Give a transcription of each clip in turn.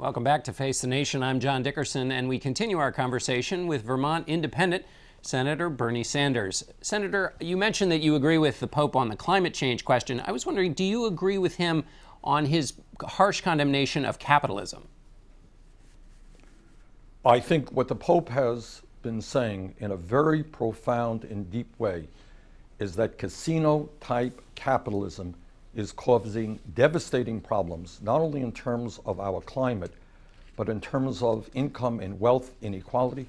Welcome back to Face the Nation. I'm John Dickerson, and we continue our conversation with Vermont Independent Senator Bernie Sanders. Senator, you mentioned that you agree with the Pope on the climate change question. I was wondering, do you agree with him on his harsh condemnation of capitalism? I think what the Pope has been saying in a very profound and deep way is that casino-type capitalism is causing devastating problems, not only in terms of our climate, but in terms of income and wealth inequality.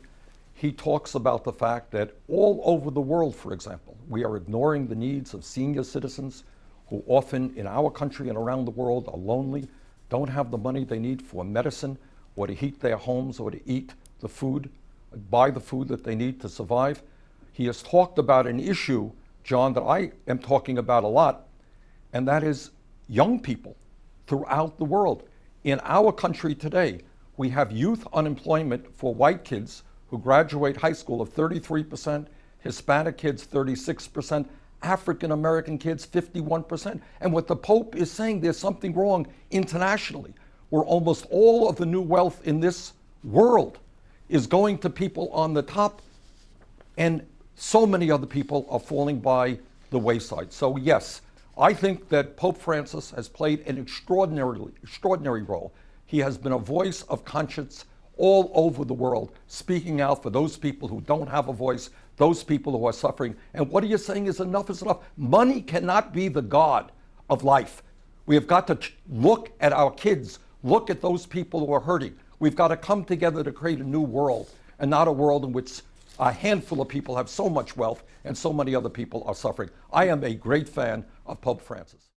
He talks about the fact that all over the world, for example, we are ignoring the needs of senior citizens who often in our country and around the world are lonely, don't have the money they need for medicine or to heat their homes or to eat the food, buy the food that they need to survive. He has talked about an issue, John, that I am talking about a lot, and that is young people throughout the world. In our country today, we have youth unemployment for white kids who graduate high school of 33%, Hispanic kids 36%, African American kids 51%. And what the Pope is saying, there's something wrong internationally, where almost all of the new wealth in this world is going to people on the top, and so many other people are falling by the wayside. So yes, I think that Pope Francis has played an extraordinary role. He has been a voice of conscience all over the world, speaking out for those people who don't have a voice, those people who are suffering. And what he is saying is enough is enough. Money cannot be the god of life. We have got to look at our kids, look at those people who are hurting. We've got to come together to create a new world, and not a world in which a handful of people have so much wealth and so many other people are suffering. I am a great fan of Pope Francis.